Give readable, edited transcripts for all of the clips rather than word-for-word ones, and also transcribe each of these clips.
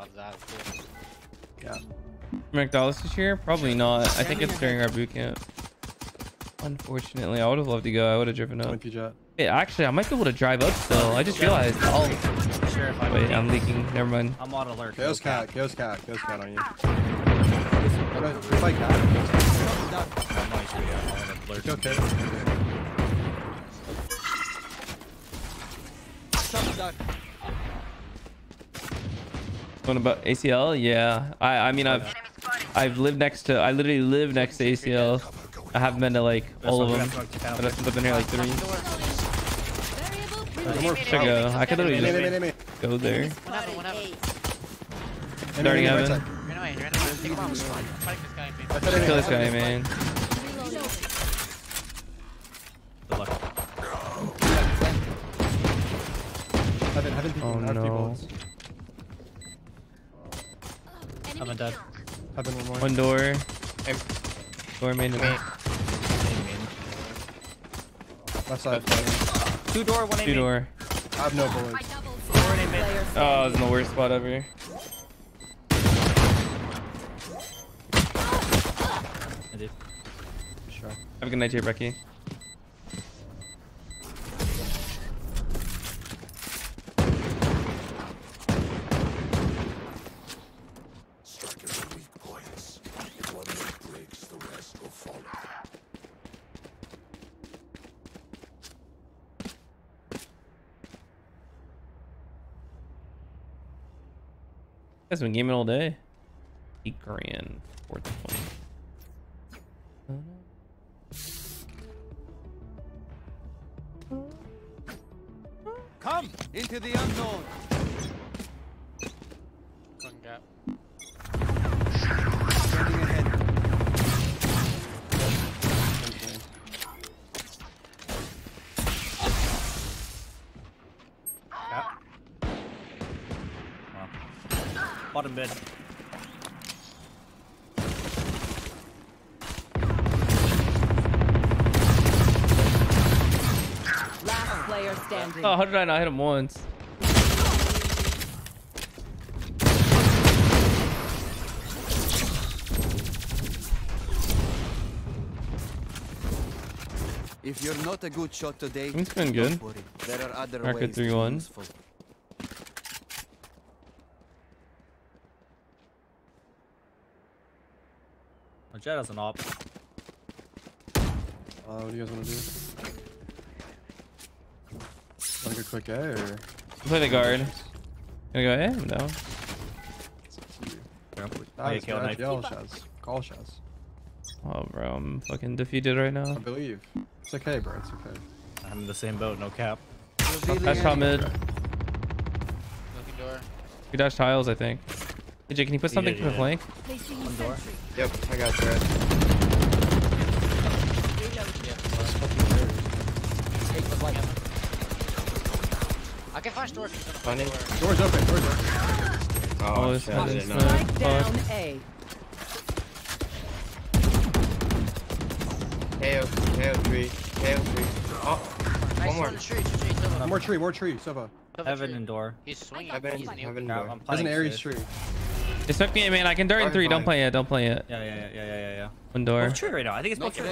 love that. Yeah. McDonald's this year? Probably not. I think it's during our boot camp. Unfortunately, I would have loved to go. I would have driven up. Hey, actually, I might be able to drive up still. I just realized. Wait, I'm leaking. Never mind. I'm on alert. Ghost cat. Ghost cat. Ghost cat on you. Fight cat. Okay. What about ACL? Yeah. I mean, I've lived next to. I literally live next to ACL. I haven't been to like all of them, but I've been here like 3. There's more to go. I could literally just go there. Starting heaven. Kill this guy, man. Oh no. I'm dead. One door. Door main to main. Left side. Two door, one in. Two door. I have no bullets. Oh, I was in the worst spot ever. I did. Sure. Have a good night here, Becky. You guys been gaming all day. $8 grand, 420. Come into the unknown. One gap. Standing ahead. Bottom bed. Last player standing. Oh, how did I not hit him once? If you're not a good shot today, it's been good. There are other Mark ways. 3-1. Jet has an op. What do you guys want to do? Like a quick A or? Play the guard. Gonna go A? No. Nice, nice. Yellow shots. Call shots. Oh, bro, I'm fucking defeated right now. I believe. It's okay, bro. It's okay. I'm in the same boat, no cap. Dash top mid. Looking door. We dash tiles, I think. Hey, Jay, can you put something to the flank? One door. Yep, I got the red. I can flash door. Door's open, door's open. Oh, shit. I didn't know. KO 3. Oh, one more. More tree, Sova. Heaven and door. He's swinging. Heaven door. There's an Ares tree. Expect me, man. I can dart in 3. Don't play it. Don't play it. Yeah. One door. It's true right now. I think it's not true.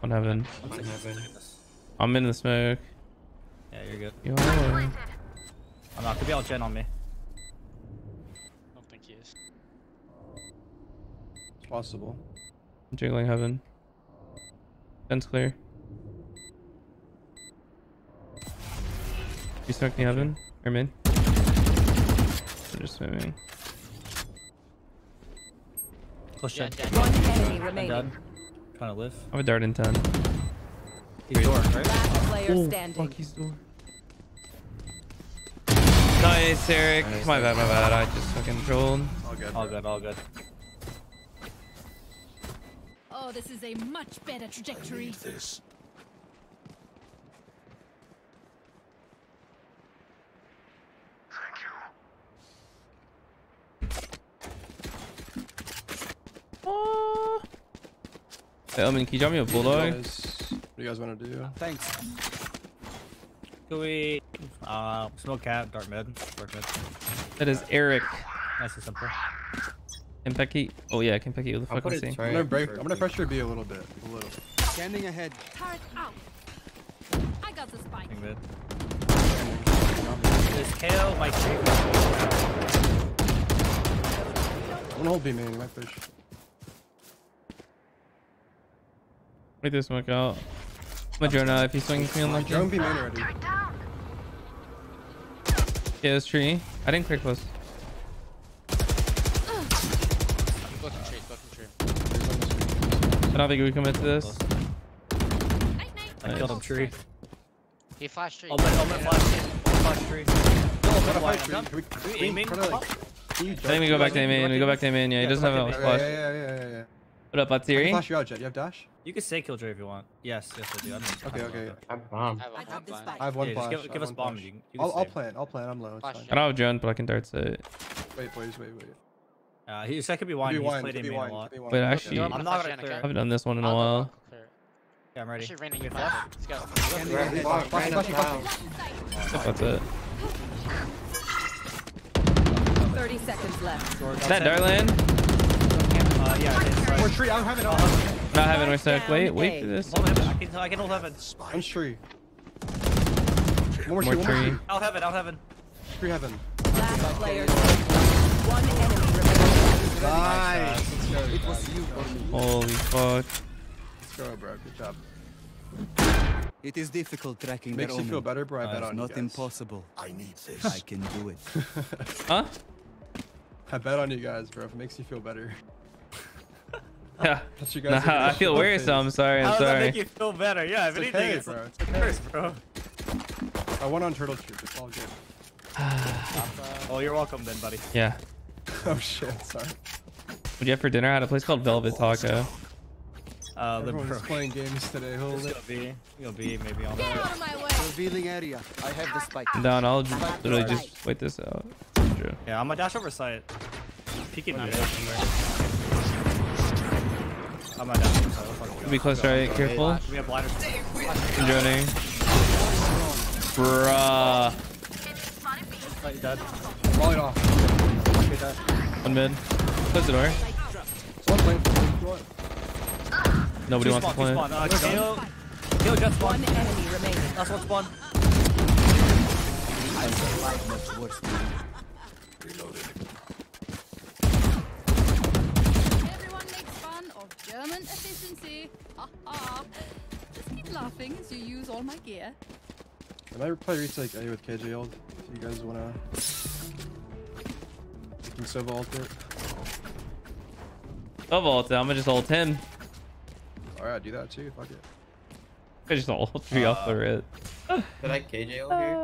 One heaven. I'm in the smoke. Yeah, you're good. Yo. I'm not. Could be all gen on me. I don't think he is. It's possible. I'm jiggling heaven. Gen's clear. You snuck the oven? Or mid? I'm just swimming. Close check. I'm trying to live. I have a dart in 10. He's door, right? Fuck, he's door. Nice, Eric. Nice. My bad. I just fucking trolled. All good. Oh, this is a much better trajectory. I need this. Hey, Elman, can you drop me a bulldog? What do you guys want to do? Thanks. Can we... Smoke cat, dark mid. Dark mid. That is Eric. Nice and simple. Impeki. Oh yeah, I can pick you. What the fuck is he? I'm gonna break. I'm gonna pressure B a little bit. A little. Standing ahead. Turret out. I got the spike. Mid. This KO might take me. One hold B man. My fish. Wait this smoke out. Madrona, if he swings me on my drone, be main already. Yeah, this tree. I didn't clear close. I don't think we commit to this. I killed him tree. He flashed tree. I'll flash tree. I think we go back to A-man. We go back to A-man. Yeah, he doesn't have a flash. Yeah. What up, Atsiri? I can flash you out, Jet. You have dash? You can say Killjoy if you want. Yes, I do. Okay. I'm bomb. I have one flash. Give us bombs. I'll plan. I'm low. I don't have drone, but I can dart site. Wait. That could be wine. He's played in me a lot. But actually, I'm not gonna clear. I haven't done this one in a while. Yeah, I'm ready. Let's go. That's it. 30 seconds left. Is that Darlan? Yeah, it is. Tree, I'm having all of not having myself. Wait for this. I can hold heaven. I'm tree. More tree. I'll heaven. Tree heaven. Last player. One enemy remaining. Nice. It was you. Holy fuck. Let's go, bro. Good job. It is difficult tracking their own. Makes you feel better, bro. I bet on you guys. Not impossible. I need this. I can do it. Huh? I bet on you guys, bro. If it makes you feel better. Yeah. Nah, I feel weird, so I'm sorry. How does that make you feel better? Yeah, if anything, okay, it's okay, bro. I went on turtle troop. It's all good. Oh, you're welcome then, buddy. Yeah. Oh shit, sorry. What'd you have for dinner? I had a place called Velvet Taco. Everyone's playing games today. Hold it. You'll be maybe on. Get out of my way. Revealing area. I have the spike. Down. I'll literally just wait this out. Yeah, I'm gonna dash over site. Peeking out somewhere. I'm not down. Be close, right? Careful. We have blinders. I'm joining. Bruh. You're dead. Roll it off. You're dead. One mid. Close the door. Nobody wants to play. Kill Jet spawn. Last one spawn. I survived much worse than you. Reloaded. German efficiency. Just keep laughing as you use all my gear. Can I play retake A with KJ ult? If you guys wanna, you can SOVA ult it. SOVA ult it. I'm gonna just ult him. Alright, do that too. Fuck it. I just ult three off the rip. Did I KJ ult here?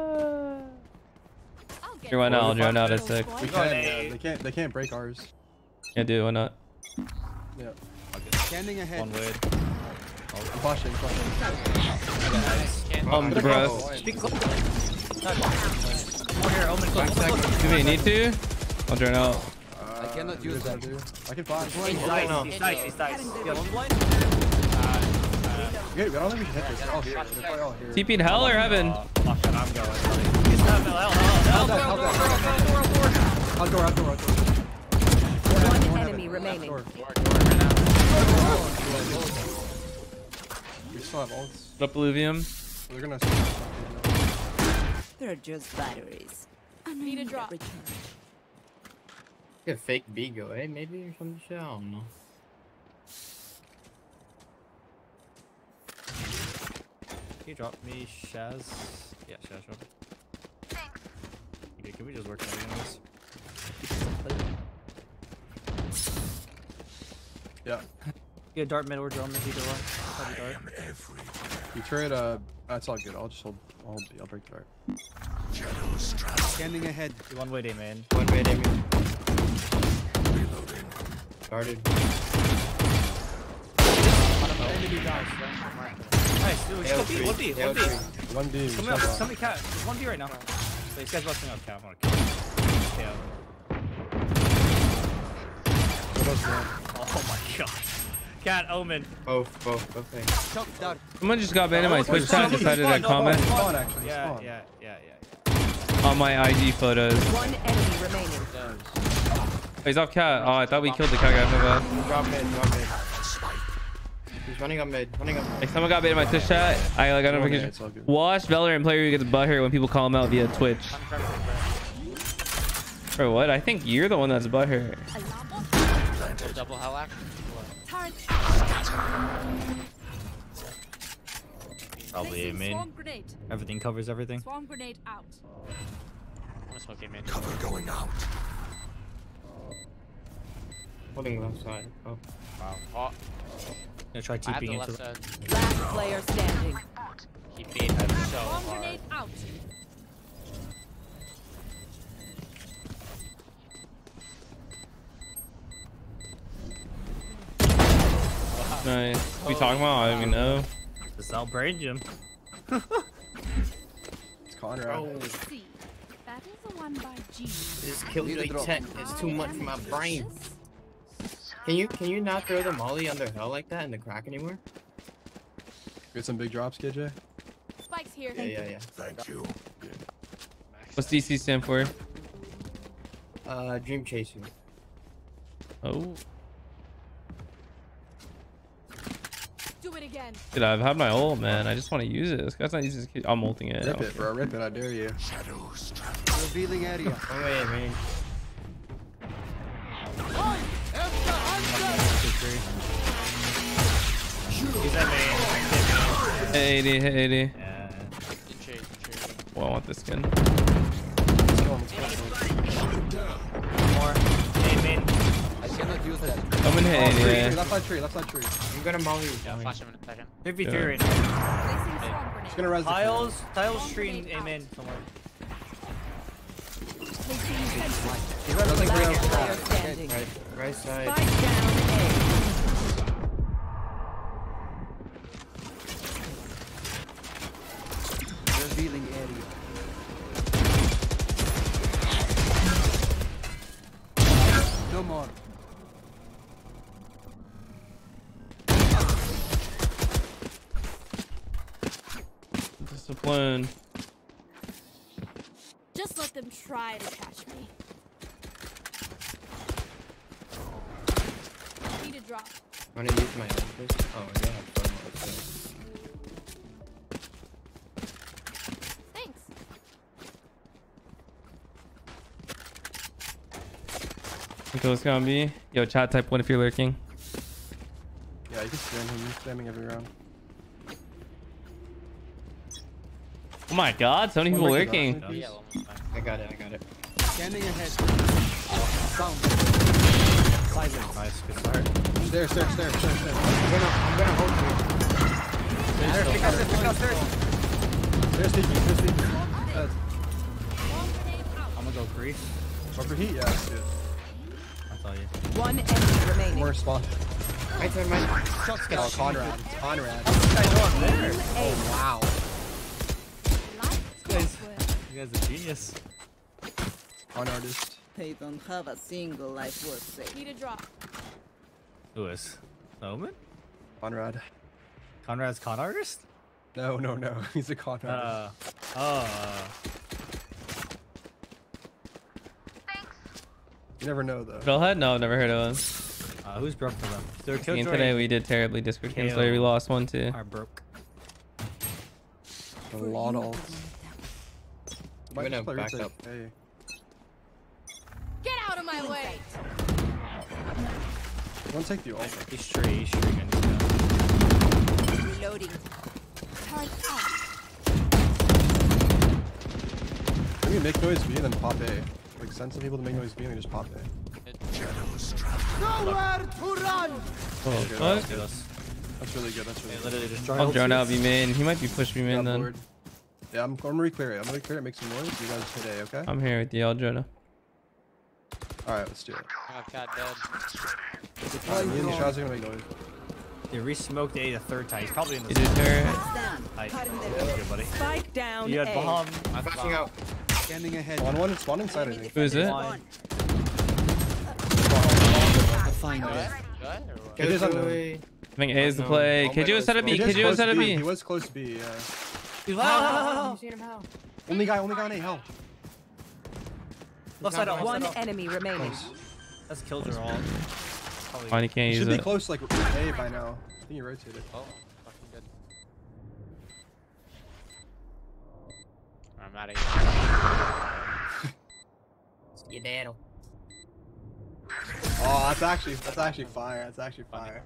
You're one out. You're out at six. They can't break ours. Yeah, dude. Why not? Yeah. Standing ahead. One word. I'm flashing. Do we need to? I'll turn out. I cannot use that. I can flash. He's nice. TP'd hell or heaven? Fuck it, I'm going. He's not hell. One enemy remaining. We still have ults. What up, Alluvium? They're gonna. They're just batteries. I need a drop. You could fake B go, eh? Maybe or some shit. I don't know. Can you drop me, Shaz? Yeah, Shaz drop me. Thanks. Okay, can we just work on this? Yeah. Yeah, dart mid or drone mid, either one. You trade, that's all good. I'll just hold. I'll break dart. Standing ahead. One way day, man. One way day, man. Reloading. Started. Nice, dude. 1B. Somebody cat. 1B right now. These guys busting up cat. I want to kill. Oh my god. Cat Omen. Both things. Someone just got banned in my Twitch chat and decided to comment. Spawn, actually. Yeah. on my IG photos. One enemy remaining. Oh, he's off cat. Oh, I thought we killed the cat guy. My bad. Drop mid, drop mid. He's running up mid. Running up mid. Like someone got bait in my Twitch chat. I got a notification. Watch Valorant player who gets butthurt when people call him out via Twitch. Bro, what? I think you're the one that's butthurt. Double hellack. Probably A mid. Everything covers everything. Swarm grenade out. Cover going out. Holding left side. Oh. Wow. Oh. Gonna try TPing into the last player standing. He beat him so hard. Out. Nice. What are you talking about? I don't even know. Just outbrain him. It's Conrad. Oh. That is the one by G. This kill you like 10. It's too much for my brain. Can you not throw the molly under hell like that in the crack anymore? Get some big drops, KJ. Spike's here. Yeah. Thank you. What's DC stand for? Dream chasing. Oh. Dude, I've had my ult, man. I just want to use it. This guy's not using his... I'm ulting it. Rip it, bro. Rip it. I dare you. Shadows. Revealing area. Oh, yeah, man. He's at main. Hey, 80. Hey, 80. Yeah. Well, I want this skin. I'm in here. Left side tree, left side tree. I'm gonna molly. Yeah, flash him in a second. 53 right now. He's gonna res. Tiles stream aim in somewhere. He's running right side. Revealing area. No more. Discipline. Just let them try to catch me. I need a drop. I'm gonna use my interface. Oh, I gotta have fun with this. Thanks. Okay, what's gonna be? Yo, chat type 1 if you're lurking. Yeah, you can spam him. He's spamming every round. Oh my god, so many people lurking. I got it. Standing ahead. Nice, good start. Stairs. I'm gonna hold you. Pick up stairs. I'm gonna go free. Overheat? Yeah, let's do it. I saw you. One enemy remaining. More spot. My turn, mine. Oh, Conrad. Oh, there. Oh, wow. You guys are genius. An artist. They don't have a single life worth saving. Need a drop. Who is? Omen? Conrad. Conrad's con artist? No. He's a con artist. Thanks. You never know though. Bellhead? No, I've never heard of him. Who's broke for them? They're killed today. We did terribly. Discord Translator. We lost one too. Are broke. A lot of. I'm gonna back up. Hey. Get out of my way! Don't take the ult. He's straight. Reloading. Let me make noise B and then pop A. Like send some people to make noise B and then just pop A. Shadows trapped. Nowhere to run! Oh, fuck. That's really good. That's really good. I'll drone out B main. He might be push B main then. Lord. Yeah, I'm gonna re-clear it. Make some noise. You guys today, okay? I'm here with you, Aldrona. Alright, let's do it. I've got dead. They re-smoked A the third time. He's probably in the good, buddy. Spike down. You had bomb. I'm flashing out. Standing ahead. Spawn spawn inside, I think. Who is it? I think A is the play. KJ was set at B. He was close to B, yeah. Only guy on A, hell. Left side up. One enemy remaining. That's killed your all. Oh, you can't use it. Should be close like A by now. I think you rotated. Oh, fucking good. I'm out of here. You dead. Oh, that's actually fire. That's actually fire.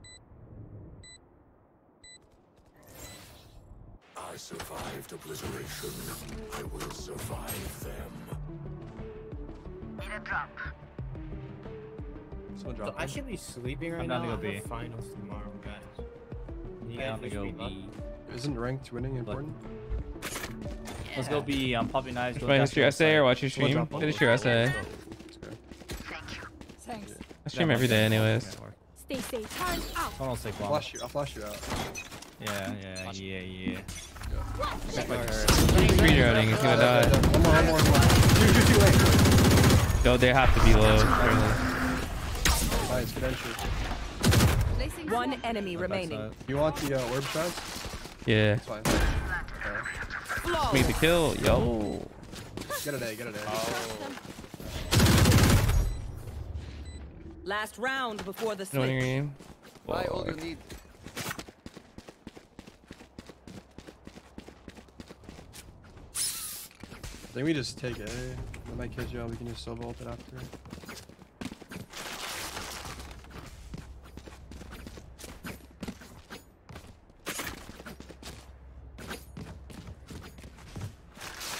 I survived obliteration. I will survive them. Need a drop. Someone drop. So I should be sleeping right now. I'm going to go B. Finals tomorrow, guys. You guys to go B. Isn't ranked winning important? Yeah. Let's go B. I'm popping knives. Finish your essay or watch your stream. Finish your essay. Thanks. I stream every day anyways. Stay safe. Turn out. I'll flash you. I'll flash you out. Yeah. Reloading. He's gonna die. One more. No, they have to be low. Nice, good entry. One enemy remaining. You want the orb shots? Yeah. That's fine. Okay. Make the kill, yo. Get it. Oh. Last round before the switch. Why all you need? I think we just take it. That might catch you out. We can just sub ult it after.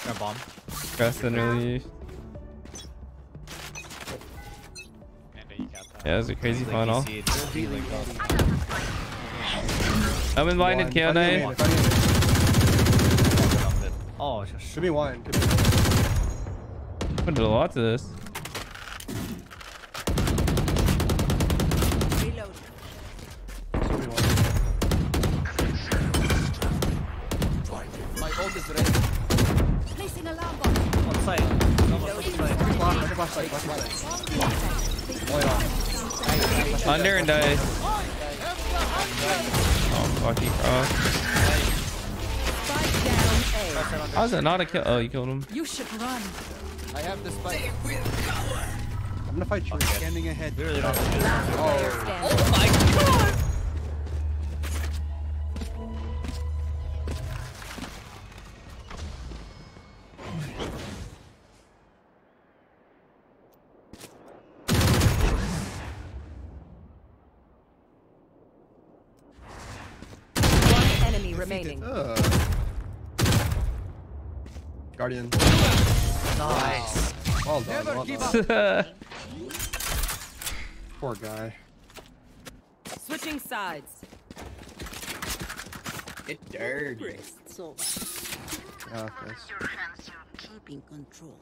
Got a bomb. Press and release. Yeah, that was a crazy funnel. I'm in blinded, KO9. Oh, should be wine. I'm gonna do a lot to this. Reload. My ult is ready. Placing alarm bomb. On site. On site. Under and dice. Oh, fucking cross. How's that not a kill? Oh, you killed him. You should run. I have the spike. I'm gonna fight you. Okay. Standing ahead. Really don't. Oh my god. Remaining. Guardian. Nice. Well done. Never give up. Poor guy. Switching sides. Get dirty. So your hands, you're keeping control.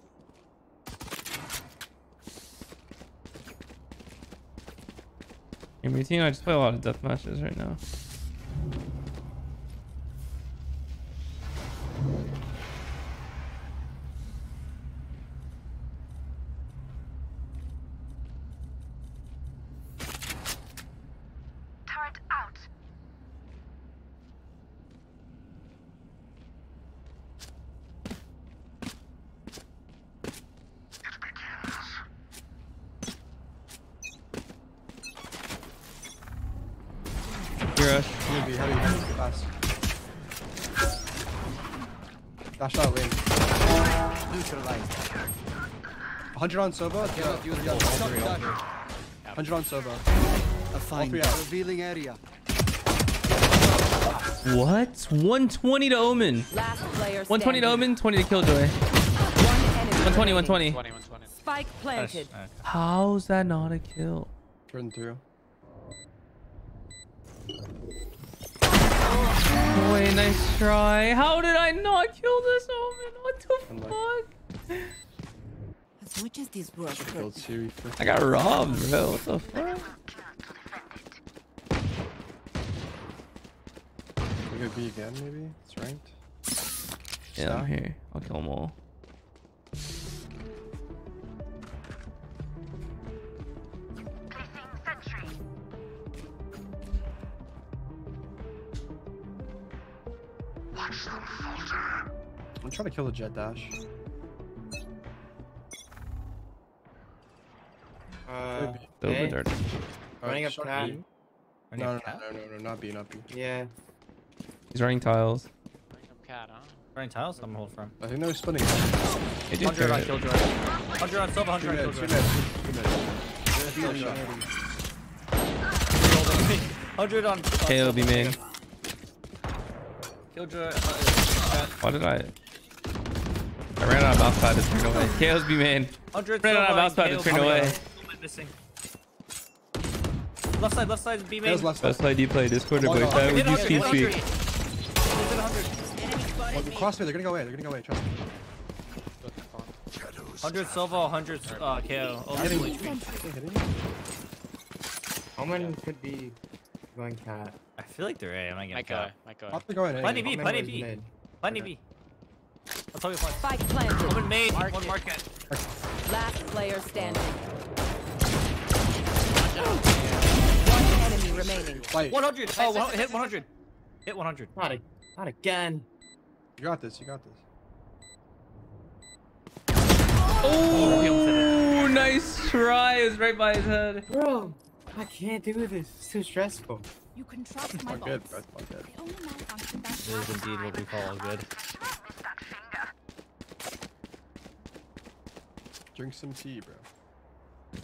In routine, I just play a lot of death matches right now. Dash out lane. Neutralized. 100 on SOVA? Yeah. 100 on SOVA. A fine. Revealing area. What? 120 to Omen. 120 to Omen, 20 to Killjoy. 120. Spike planted. How's that not a kill? Turn through. Boy, nice try. How did I not kill this Omen? What the fuck? As much as this world, I got robbed, bro. What the fuck? We could be again, maybe? It's ranked. Yeah, so. I'm here. I'll kill them all. I'm trying to kill the jet dash. They'll be dirty. Running up that. No, not B, not B. Yeah. He's running tiles. Cat, huh? Running tiles? I'm holding from. I think they were spinning. 100 on Killjoy. 100 on Silva, 100 on Killjoy. 100 on Killjoy. KLB main. Killjoy. Why did I? I ran out of mouse pad to turn away. KLB main. Ran out of mouse pad to turn away. Left side, B main. Left side, you play Discord or voice chat. Would you please speak? Cross me, they're gonna go away, trust me. 100 Silva, 100 KO. How many could be going cat? I feel like there is. Am I getting cat? Plenty B, plenty B. Plenty B. I'll tell you what. Spike planted. One main, one market. Last player standing. One enemy remaining. 100. Oh, hit 100. Hit 100. Not again. You got this, Oh, nice try. It was right by his head. Bro, I can't do this. It's too stressful. You can trust my boss. Good. This is indeed what we call good. Drink some tea, bro.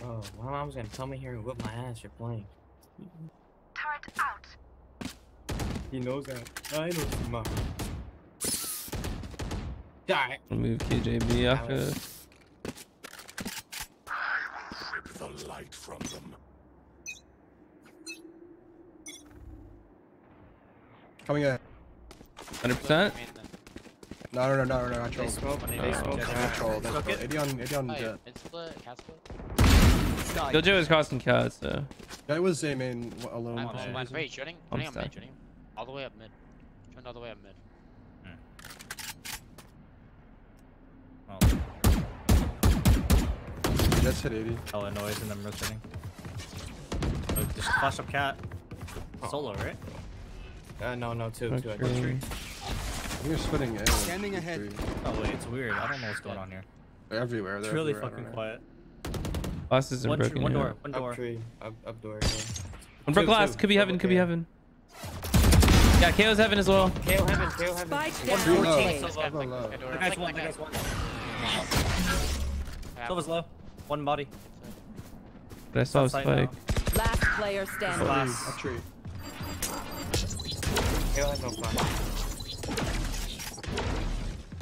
Oh, my mom's gonna tell me here and whip my ass. You're playing. Turret out. He knows that. I know mom. Die. Move KJB after. I will rip the light from them. Coming in. 100%. No. I trolled. They smoke. Jojo is crossing cats, so. That was a main alone. Wait, shooting? Shooting. All the way up mid. Turned all the way up mid. Oh. That's hit 80. Hella noise and I'm rotating. Oh, just flash up cat. Solo, right? No, two. I think you're splitting it. Standing ahead. Oh wait, it's weird. I don't know what's going on here. They're everywhere. It's really fucking quiet. Glasses are broken. One door. Up door. Yeah. One for glass. Could be heaven. Yeah, KO's heaven as well. KO heaven. One low. Silva's low. One body. But I saw a spike. Last player standing. Last tree. KO has no flash.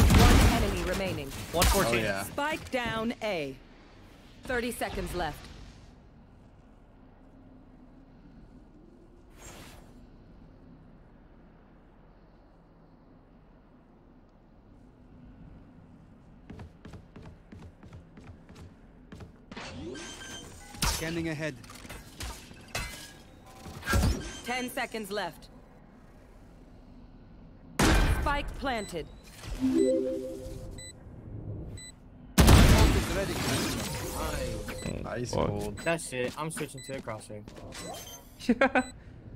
One enemy remaining. 114. Oh, yeah. Spike down A. 30 seconds left. Standing ahead. 10 seconds left. Spike planted. Nice gold. That's it. I'm switching to the crosshair.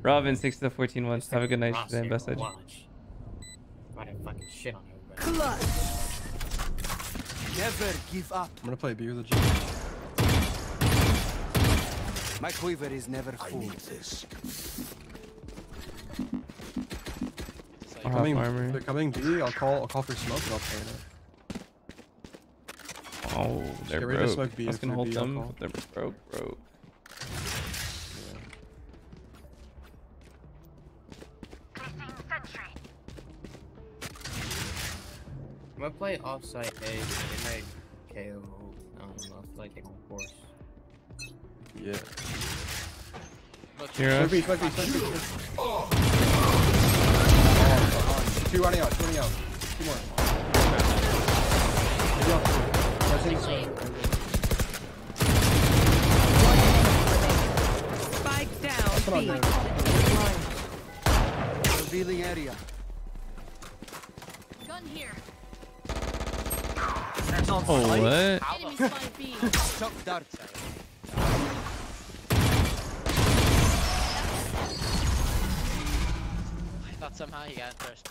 Robin, 6 to 14 once. Have a good night today and best watch. I didn't fucking shit on everybody. Clutch. Never give up. I'm gonna play B with the G. My quiver is never full. I need this. They're coming B. I'll call for smoke and I'll play it. Oh, they're broke. I can hold them. They're broke. I'm gonna play offsite A. They might KO. I don't know. Like they won't force. Yeah. Two running out. Two more. Spike down. Revealing area. Gun here. Oh, what? Stop that. Somehow you got first.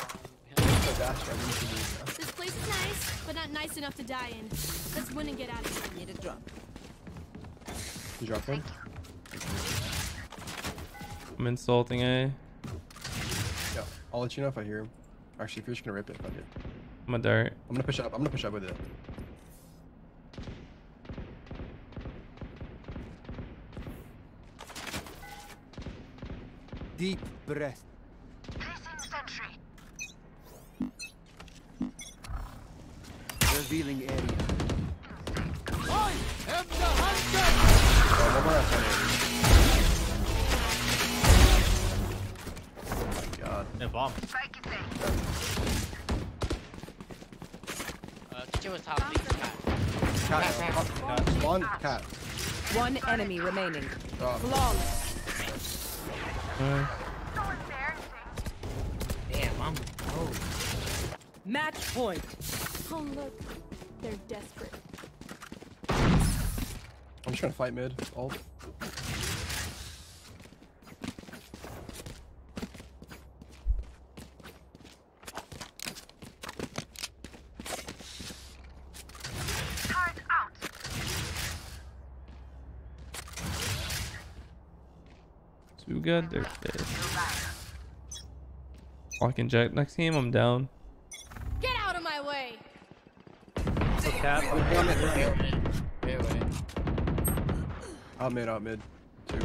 This place is nice, but not nice enough to die in. Let's win and get out of here. Need a drop. Drop one. I'm insulting, eh? Yeah, I'll let you know if I hear him. Actually, if you're just gonna rip it, fuck it. I'm gonna dart. I'm gonna push up. I'm gonna push up with it. Deep breath. Revealing area. I am the hunter. Oh my god. No bomb. Cat. One enemy remaining. Flawless. Damn, I'm cold. Match point. Oh look, they're desperate. I'm just trying to fight mid. Ult. Too good, they're dead. Fucking Jack. Next game, I'm down. Get out of my way. Cap. Out mid. Two. I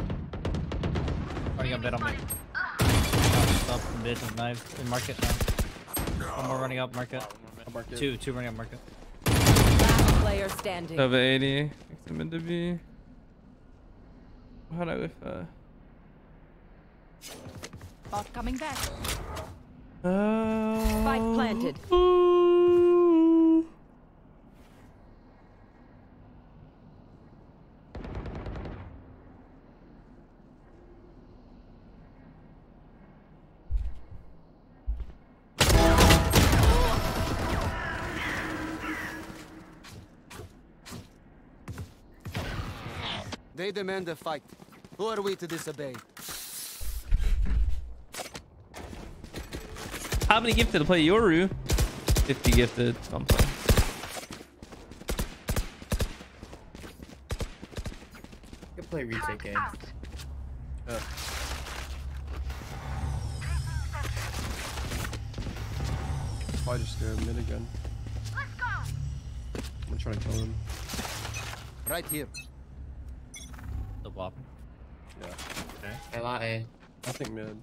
think I'm dead on mid. Up mid and knife in market now. One more running up market. Two running up market. Last player standing. Over 80. It's mid to be. How do I with bot coming back. Spike planted. They demand a fight. Who are we to disobey? How many gifted to play Yoru? 50 gifted. I'm playing. You can play retake game. Probably just go mid again. Let's go. I'm gonna try to kill him. Right here. The bop. Yeah. Okay. A lot A. I think mid.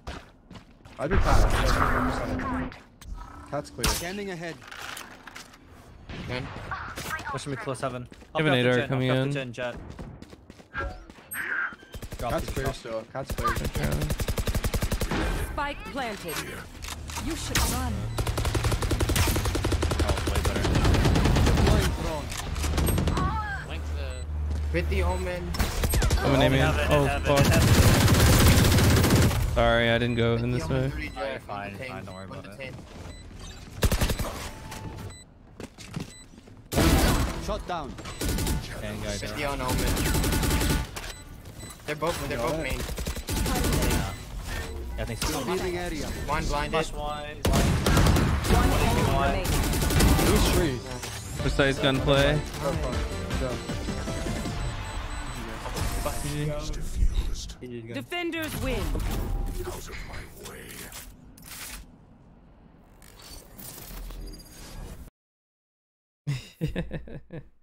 I'd be fast. Cat's clear. Standing ahead. Okay. Pushing me close heaven. Grenade coming in. Gen, jet. Cat's clear still. Cat's clear. Spike planted. You should run. Oh, way better. Link the. With the omen. I'm gonna name it. Oh, fuck. Sorry, I didn't go in this way. Alright, fine, don't worry about it. Shot down. They're both main. Yeah, I think so. One blinded. One. Who's free? Precise gunplay. Defenders win. Out of my way.